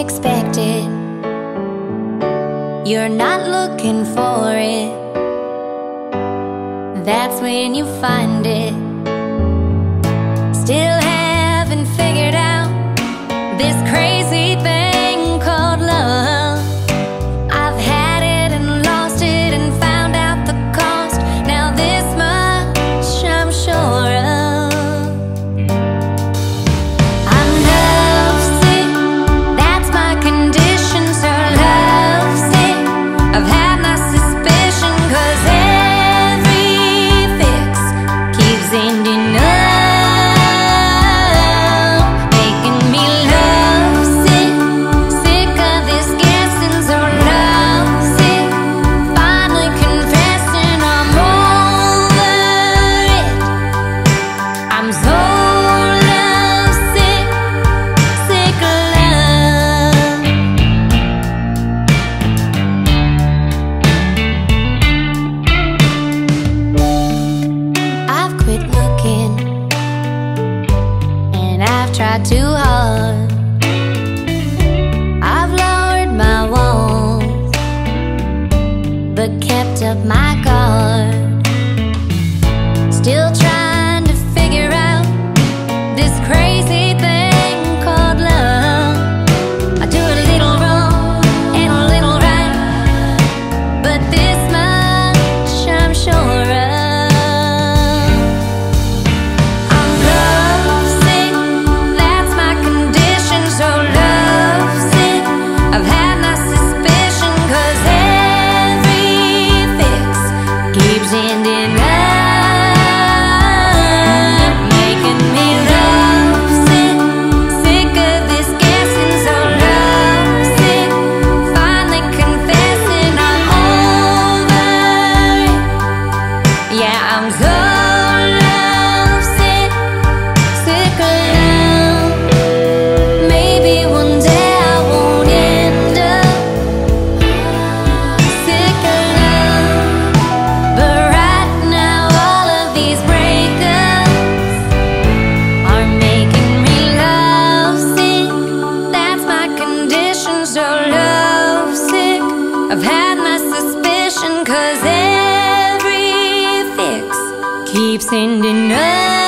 expect it. You're not looking for it. That's when you find it. Still haven't figured out this crazy thing called love. I've had it and lost it and found out the cost. Now this much I'm sure of. I'm love sick, that's my condition. So love sick, I've had my suspicion. 'Cause every fix keeps ending up too hard. I've lowered my walls but kept up my guard. Still trying to figure out this crazy thing called love. I do a little wrong and a little right, but this much I'm sure of. I'm so love sick, sick of love. Maybe one day I won't end up sick of love. But right now all of these breakups are making me love sick. That's my condition, so love sick. I've had my suspicion, 'cause keeps ending up.